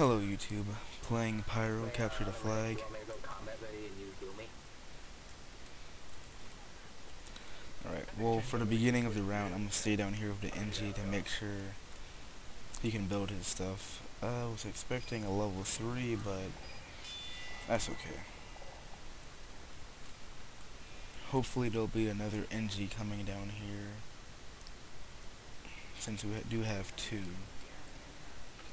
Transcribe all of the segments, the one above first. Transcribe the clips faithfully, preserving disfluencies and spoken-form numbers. Hello YouTube, playing Pyro Capture the Flag. Alright, well for the beginning of the round I'm gonna stay down here with the N G to make sure he can build his stuff. I was expecting a level three, but that's okay. Hopefully there'll be another N G coming down here, since we do have two.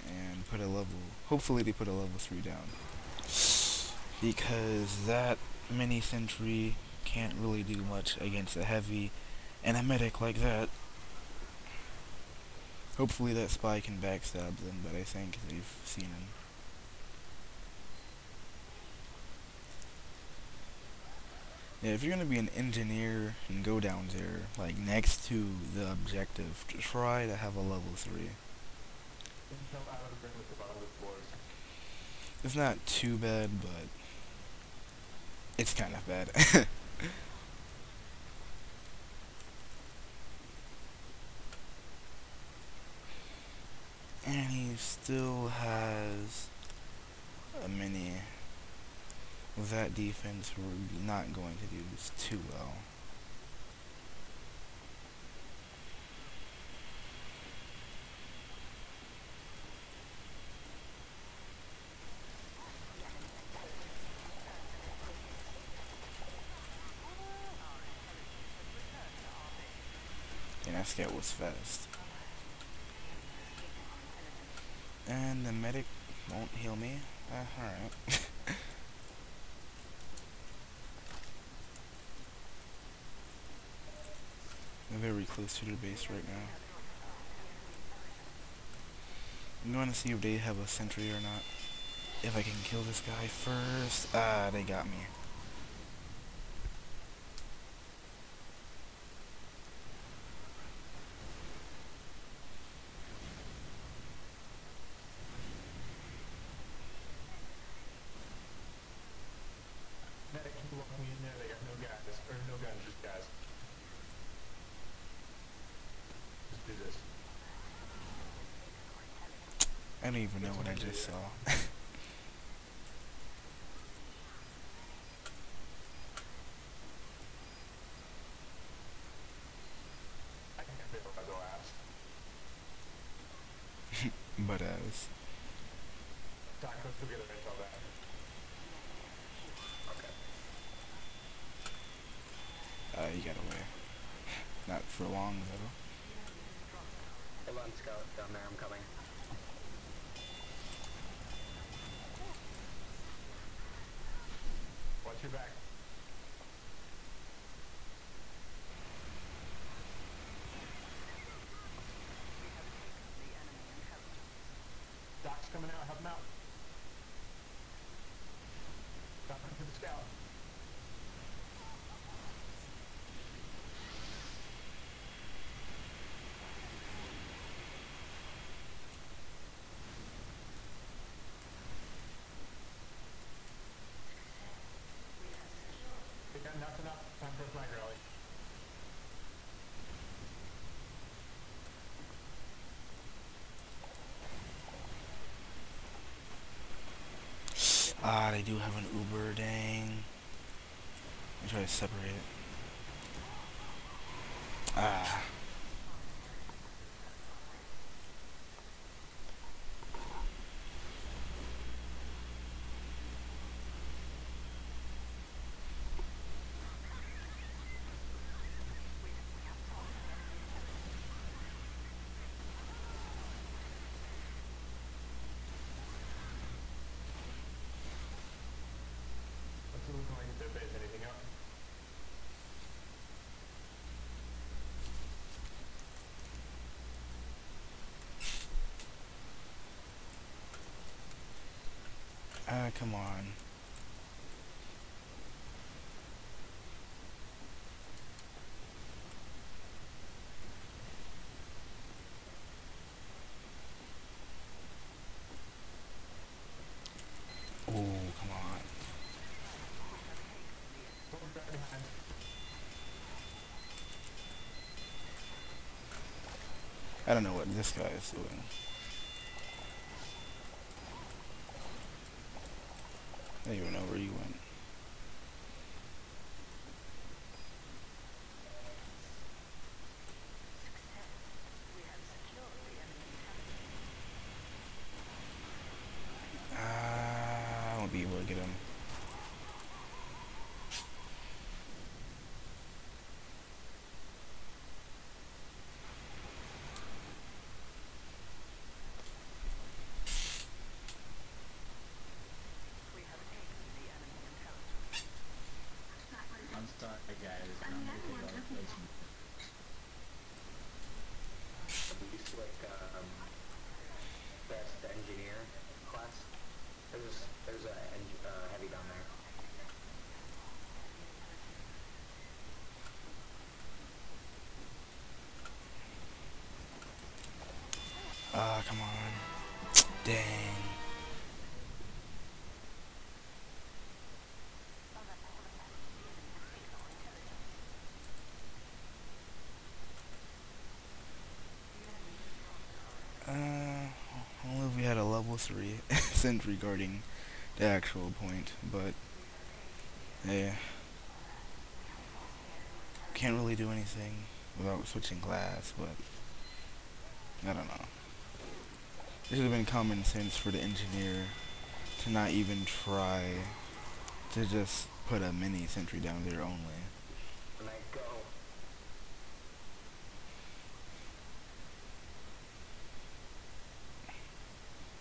And put a level, hopefully they put a level three down, because that mini sentry can't really do much against a heavy and a medic like that. Hopefully that spy can backstab them, but I think they've seen him. Yeah, if you're gonna be an engineer and go down there, like next to the objective, try to have a level three. It's not too bad, but it's kind of bad. And he still has a mini. With that defense, we're not going to do this too well. That scout was fast. And the medic won't heal me. Uh, alright. I'm very close to their base right now. I'm going to see if they have a sentry or not. If I can kill this guy first. Ah, they got me. I don't even know what I just saw. But I was. Uh, you got away. Not for long though. Hold on, Scout, down there, I'm coming. Your back. Doc's coming out, help him out. Doc, come to the scout. That's enough. Time for a flag rally. Ah, they do have an Uber, dang. I try to separate it. Ah. Ah, come on. Oh, come on. I don't know what this guy is doing. I don't even know where you went. Ah, I won't be able to get him. Ah, come on. Dang. Uh, only if we had a level three sentry guarding the actual point, but yeah. Can't really do anything without switching class, but I don't know. It should have been common sense for the engineer to not even try to just put a mini sentry down there only.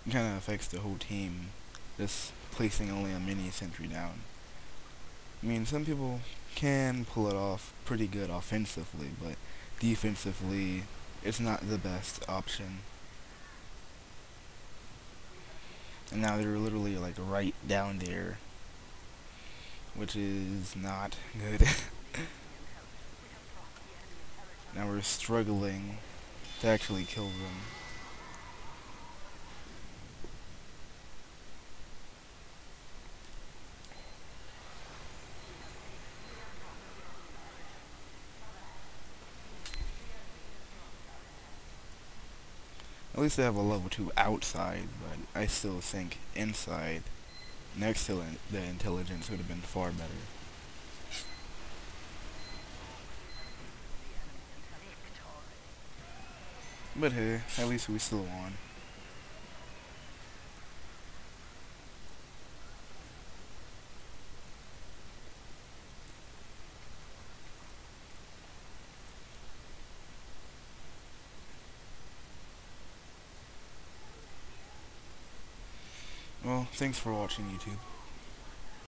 It kind of affects the whole team, just placing only a mini sentry down. I mean, some people can pull it off pretty good offensively, but defensively, it's not the best option. And now they're literally like right down there, which is not good. Now we're struggling to actually kill them. At least they have a level two outside, but I still think inside, next to in the intelligence, would have been far better. But hey, at least we still won. Well, thanks for watching, YouTube.